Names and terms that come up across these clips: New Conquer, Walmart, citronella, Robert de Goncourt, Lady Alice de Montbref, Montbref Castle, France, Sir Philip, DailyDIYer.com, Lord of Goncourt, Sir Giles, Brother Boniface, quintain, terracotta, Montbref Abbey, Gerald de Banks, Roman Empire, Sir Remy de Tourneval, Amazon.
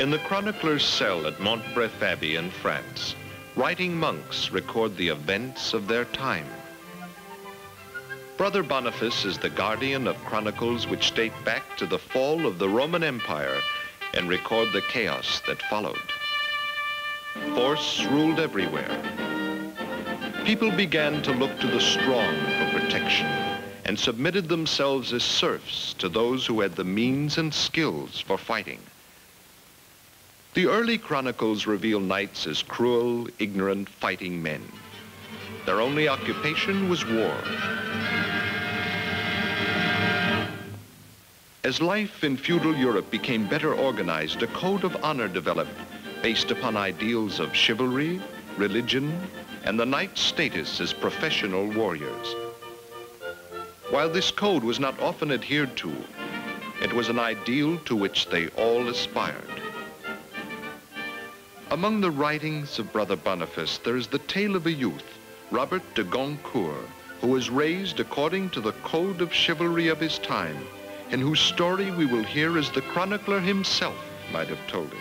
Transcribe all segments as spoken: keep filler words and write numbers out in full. In the chronicler's cell at Montbref Abbey in France, writing monks record the events of their time. Brother Boniface is the guardian of chronicles which date back to the fall of the Roman Empire and record the chaos that followed. Force ruled everywhere. People began to look to the strong for protection and submitted themselves as serfs to those who had the means and skills for fighting. The early chronicles reveal knights as cruel, ignorant, fighting men. Their only occupation was war. As life in feudal Europe became better organized, a code of honor developed based upon ideals of chivalry, religion, and the knight's status as professional warriors. While this code was not often adhered to, it was an ideal to which they all aspired. Among the writings of Brother Boniface, there is the tale of a youth, Robert de Goncourt, who was raised according to the code of chivalry of his time, and whose story we will hear as the chronicler himself might have told it.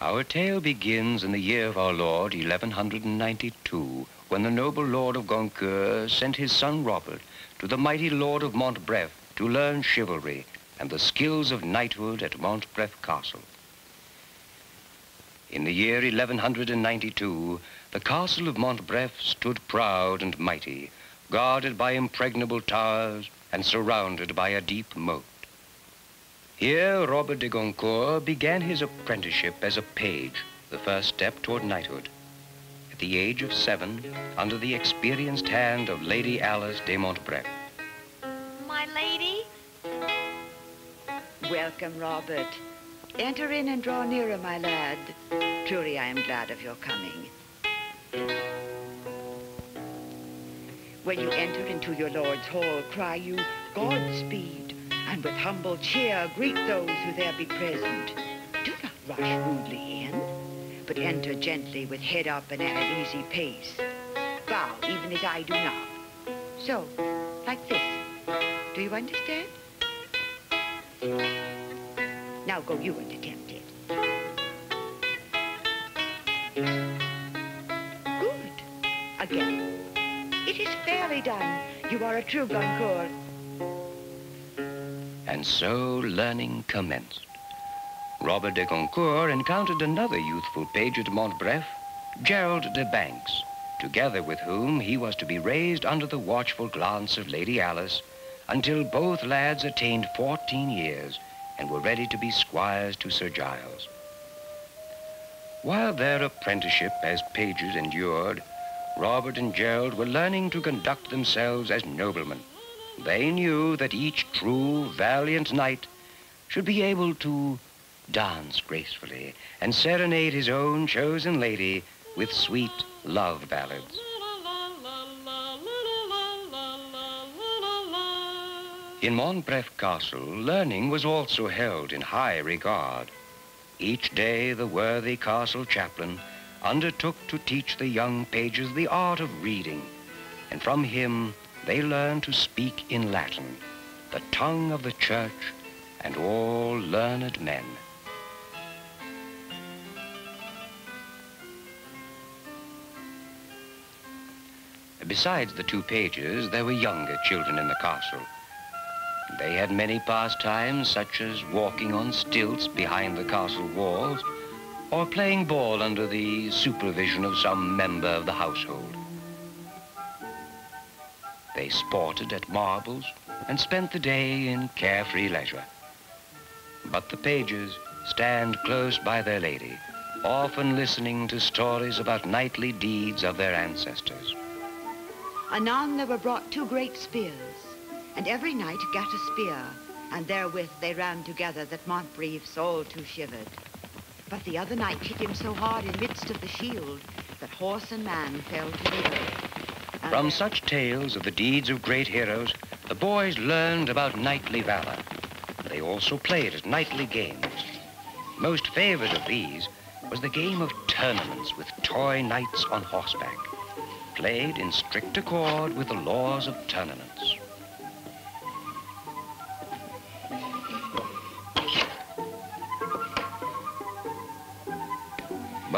Our tale begins in the year of our Lord, eleven hundred ninety-two, when the noble Lord of Goncourt sent his son Robert to the mighty Lord of Montbref to learn chivalry and the skills of knighthood at Montbref Castle. In the year eleven hundred ninety-two, the castle of Montbref stood proud and mighty, guarded by impregnable towers and surrounded by a deep moat. Here, Robert de Goncourt began his apprenticeship as a page, the first step toward knighthood. At the age of seven, under the experienced hand of Lady Alice de Montbref. My lady? Welcome, Robert. Enter in and draw nearer, my lad. Truly, I am glad of your coming. When you enter into your lord's hall, cry you, Godspeed. And with humble cheer, greet those who there be present. Do not rush rudely in, but enter gently with head up and at an easy pace. Bow, even as I do now. So, like this. Do you understand? Now go you and attempt it. Good. Again. It is fairly done. You are a true Goncourt. And so learning commenced. Robert de Goncourt encountered another youthful page at Montbref, Gerald de Banks, together with whom he was to be raised under the watchful glance of Lady Alice until both lads attained fourteen years and were ready to be squires to Sir Giles. While their apprenticeship as pages endured, Robert and Gerald were learning to conduct themselves as noblemen. They knew that each true, valiant knight should be able to dance gracefully and serenade his own chosen lady with sweet love ballads. In Montbref Castle, learning was also held in high regard. Each day, the worthy castle chaplain undertook to teach the young pages the art of reading, and from him, they learned to speak in Latin, the tongue of the church, and all learned men. Besides the two pages, there were younger children in the castle. They had many pastimes, such as walking on stilts behind the castle walls, or playing ball under the supervision of some member of the household. They sported at marbles and spent the day in carefree leisure. But the pages stand close by their lady, often listening to stories about knightly deeds of their ancestors. Anon there were brought two great spears, and every knight gat a spear, and therewith they ran together that Montbref's all too shivered. But the other knight hit him so hard in midst of the shield that horse and man fell to the earth. From such tales of the deeds of great heroes, the boys learned about knightly valor. They also played at knightly games. Most favored of these was the game of tournaments with toy knights on horseback, played in strict accord with the laws of tournaments.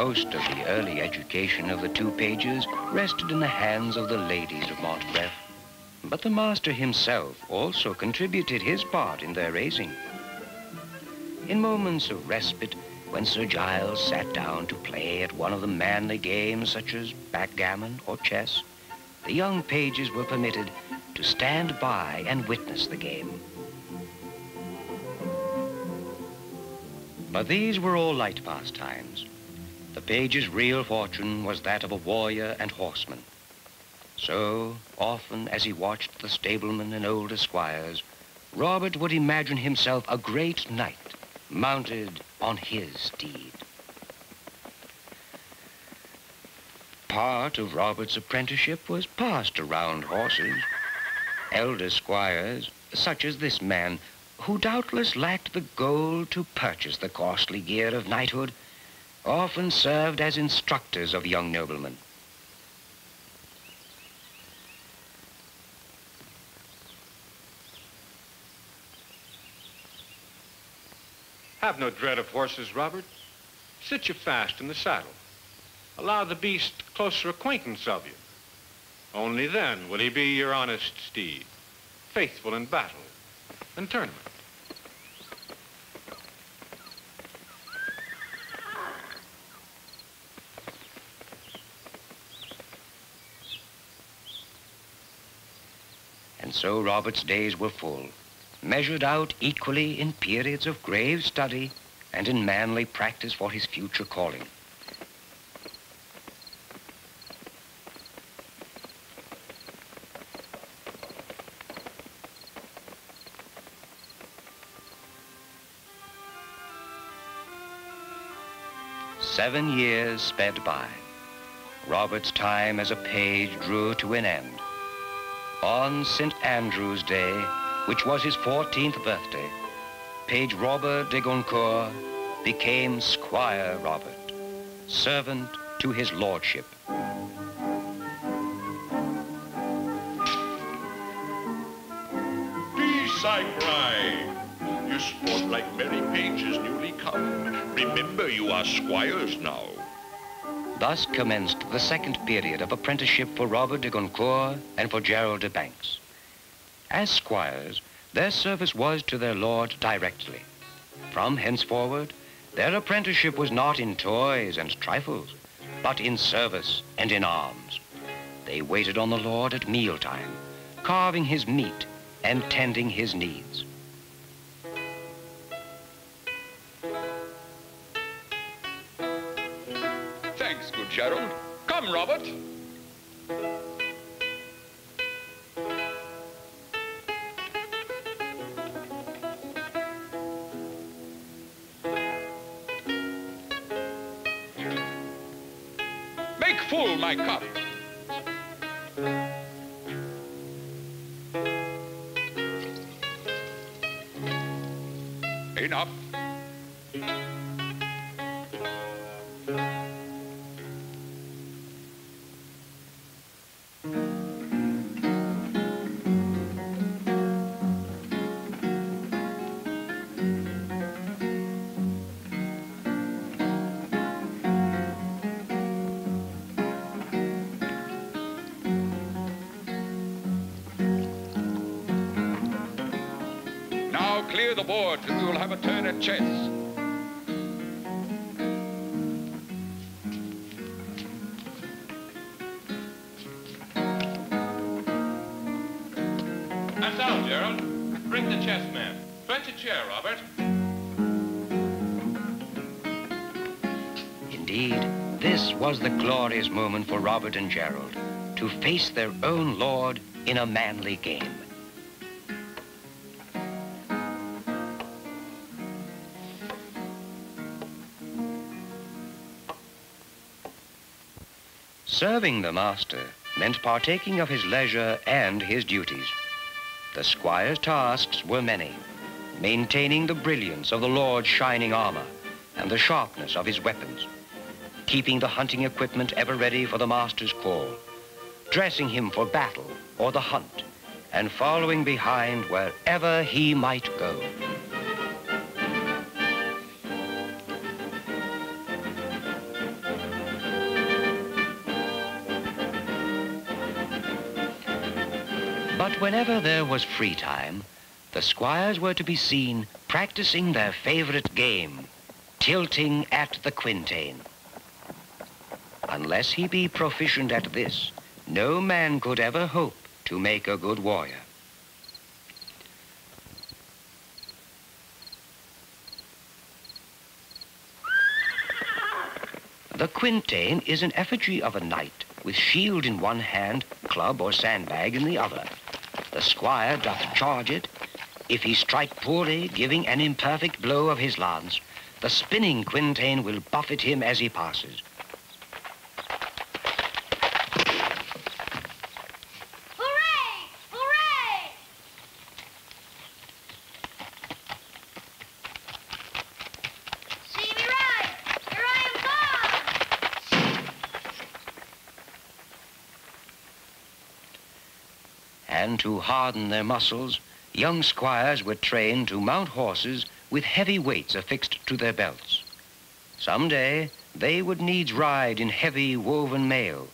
most of the early education of the two pages rested in the hands of the ladies of Montbref, but the master himself also contributed his part in their raising. In moments of respite, when Sir Giles sat down to play at one of the manly games such as backgammon or chess, the young pages were permitted to stand by and witness the game. But these were all light pastimes. The page's real fortune was that of a warrior and horseman. So, often as he watched the stablemen and old esquires, Robert would imagine himself a great knight, mounted on his steed. Part of Robert's apprenticeship was passed around horses. Elder squires, such as this man, who doubtless lacked the gold to purchase the costly gear of knighthood, often served as instructors of young noblemen. Have no dread of horses, Robert. Sit you fast in the saddle. Allow the beast closer acquaintance of you. Only then will he be your honest steed, faithful in battle and tournament. And so Robert's days were full, measured out equally in periods of grave study and in manly practice for his future calling. Seven years sped by. Robert's time as a page drew to an end. On Saint Andrew's Day, which was his fourteenth birthday, Page Robert de Goncourt became Squire Robert, servant to his lordship. Peace, I cry. You sport like merry pages newly come. Remember, you are squires now. Thus commenced the second period of apprenticeship for Robert de Goncourt and for Gerald de Banks. As squires, their service was to their lord directly. From henceforward, their apprenticeship was not in toys and trifles, but in service and in arms. They waited on the lord at mealtime, carving his meat and tending his needs. Thanks, good Gerald. Come, Robert. Full my cup. Enough. Clear the board and we will have a turn at chess. That's out, Gerald. Bring the chess man. Fetch a chair, Robert. Indeed, this was the glorious moment for Robert and Gerald, to face their own lord in a manly game. Serving the master meant partaking of his leisure and his duties. The squire's tasks were many, maintaining the brilliance of the lord's shining armor and the sharpness of his weapons, keeping the hunting equipment ever ready for the master's call, dressing him for battle or the hunt, and following behind wherever he might go. But whenever there was free time, the squires were to be seen practicing their favorite game, tilting at the quintain. Unless he be proficient at this, no man could ever hope to make a good warrior. The quintain is an effigy of a knight with shield in one hand, club or sandbag in the other. The squire doth charge it. If he strike poorly, giving an imperfect blow of his lance, the spinning quintain will buffet him as he passes. And to harden their muscles, young squires were trained to mount horses with heavy weights affixed to their belts. Some day, they would needs ride in heavy woven mail,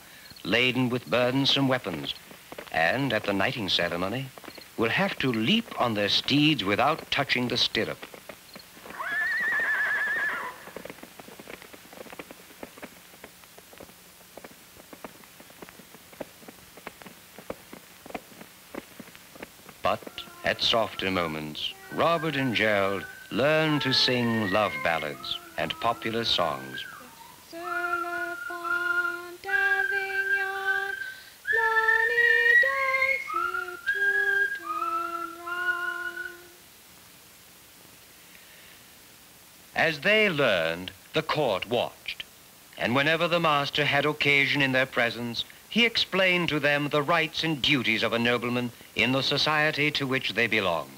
laden with burdensome weapons, and at the knighting ceremony, will have to leap on their steeds without touching the stirrup. At softer moments, Robert and Gerald learned to sing love ballads and popular songs. As they learned, the court watched, and whenever the master had occasion in their presence, he explained to them the rights and duties of a nobleman in the society to which they belonged.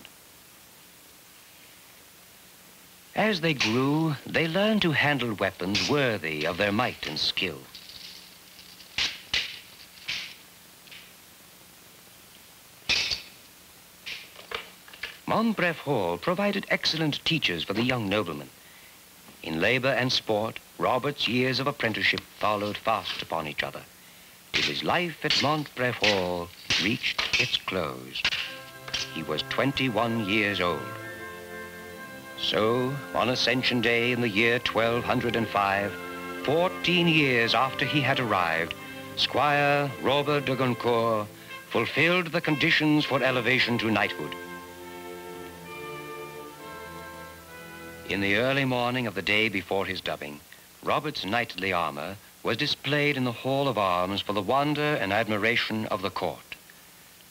As they grew, they learned to handle weapons worthy of their might and skill. Montbref Hall provided excellent teachers for the young nobleman. In labor and sport, Robert's years of apprenticeship followed fast upon each other. His life at Montbref Hall reached its close. He was twenty-one years old. So, on Ascension Day in the year twelve hundred and five, fourteen years after he had arrived, Squire Robert de Goncourt fulfilled the conditions for elevation to knighthood. In the early morning of the day before his dubbing, Robert's knightly armor was displayed in the Hall of Arms for the wonder and admiration of the court.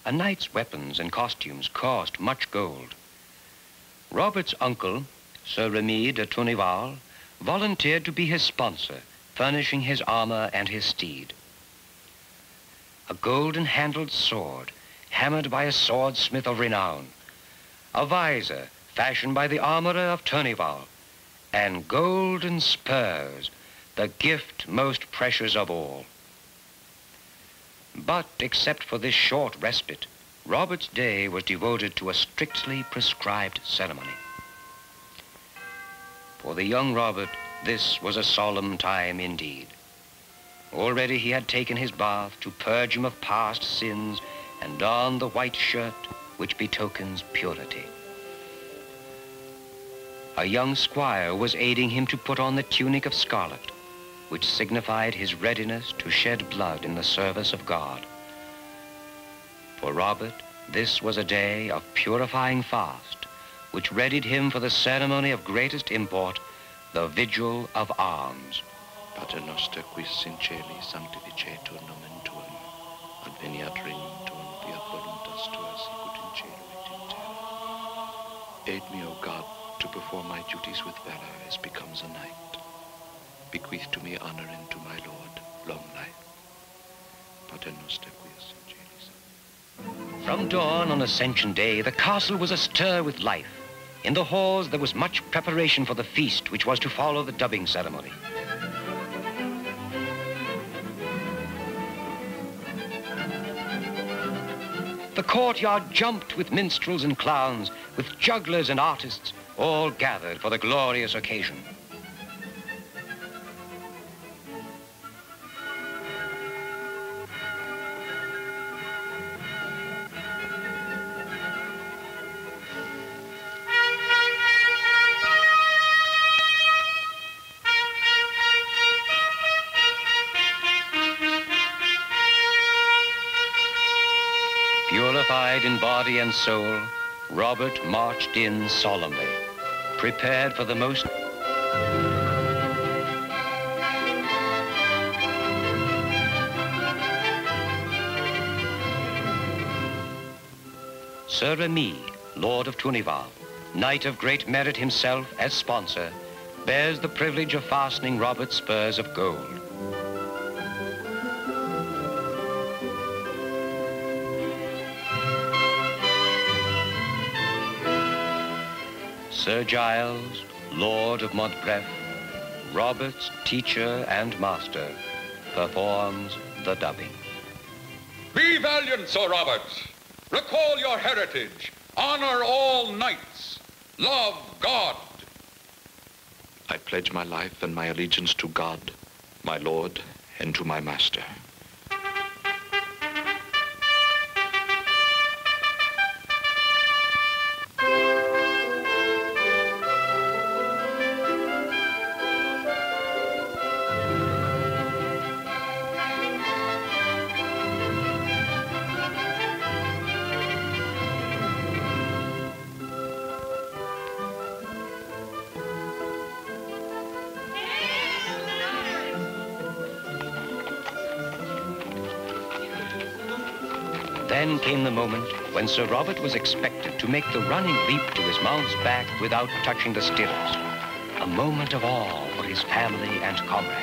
A knight's weapons and costumes cost much gold. Robert's uncle, Sir Remy de Tourneval, volunteered to be his sponsor, furnishing his armor and his steed. A golden-handled sword, hammered by a swordsmith of renown, a visor fashioned by the armorer of Tourneval, and golden spurs, the gift most precious of all. But except for this short respite, Robert's day was devoted to a strictly prescribed ceremony. For the young Robert, this was a solemn time indeed. Already he had taken his bath to purge him of past sins and donned the white shirt which betokens purity. A young squire was aiding him to put on the tunic of scarlet, which signified his readiness to shed blood in the service of God. For Robert, this was a day of purifying fast, which readied him for the ceremony of greatest import, the Vigil of Arms. Pater noster quis in celi sanctificetur nomen tuum, adveniat regnum tuum, fiat voluntas tua sicut in celo et in terra. Aid me, O God, to perform my duties with valor as becomes a knight. Bequeath to me honor and to my Lord long life. From dawn on Ascension Day, the castle was astir with life. In the halls, there was much preparation for the feast which was to follow the dubbing ceremony. The courtyard jumped with minstrels and clowns, with jugglers and artists, all gathered for the glorious occasion. Purified in body and soul, Robert marched in solemnly, prepared for the most... Sir Remy, Lord of Tourneval, knight of great merit himself as sponsor, bears the privilege of fastening Robert's spurs of gold. Sir Giles, Lord of Montbref, Robert's teacher and master, performs the dubbing. Be valiant, Sir Robert. Recall your heritage. Honor all knights. Love God. I pledge my life and my allegiance to God, my Lord, and to my master. Then came the moment when Sir Robert was expected to make the running leap to his mount's back without touching the stirrups. A moment of awe for his family and comrades.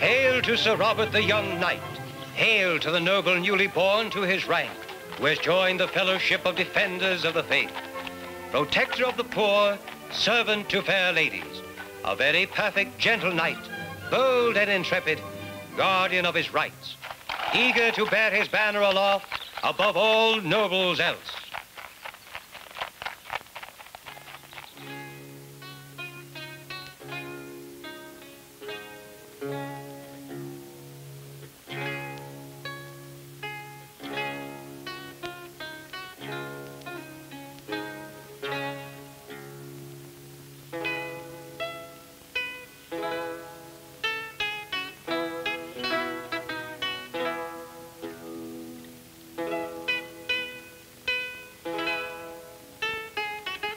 Hail to Sir Robert the young knight. Hail to the noble newly born to his rank, who has joined the fellowship of defenders of the faith. Protector of the poor, servant to fair ladies. A very perfect gentle knight, bold and intrepid, guardian of his rights. Eager to bear his banner aloft above all nobles else.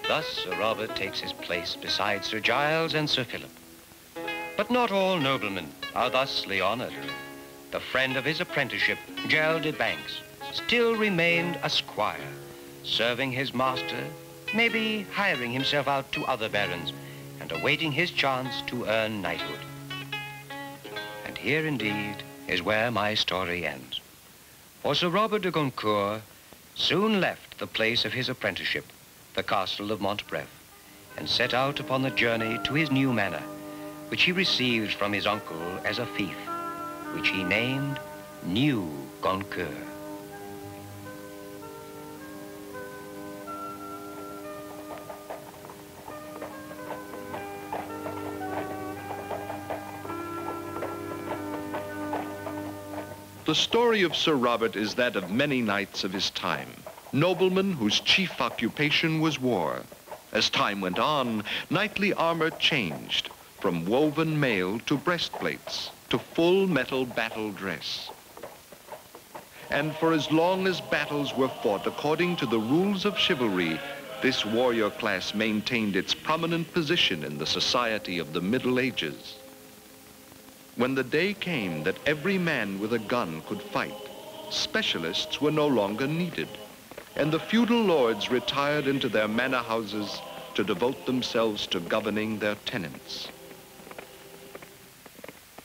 Thus, Sir Robert takes his place beside Sir Giles and Sir Philip. But not all noblemen are thusly honored. The friend of his apprenticeship, Gerald de Banks, still remained a squire, serving his master, maybe hiring himself out to other barons, and awaiting his chance to earn knighthood. And here, indeed, is where my story ends. For Sir Robert de Goncourt soon left the place of his apprenticeship, the castle of Montbref, and set out upon the journey to his new manor, which he received from his uncle as a fief, which he named New Conquer. The story of Sir Robert is that of many knights of his time. Noblemen whose chief occupation was war. As time went on, knightly armor changed from woven mail to breastplates to full metal battle dress. And for as long as battles were fought according to the rules of chivalry, this warrior class maintained its prominent position in the society of the Middle Ages. When the day came that every man with a gun could fight, specialists were no longer needed, and the feudal lords retired into their manor houses to devote themselves to governing their tenants.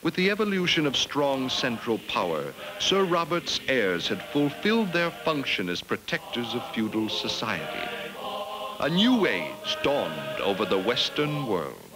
With the evolution of strong central power, Sir Robert's heirs had fulfilled their function as protectors of feudal society. A new age dawned over the Western world.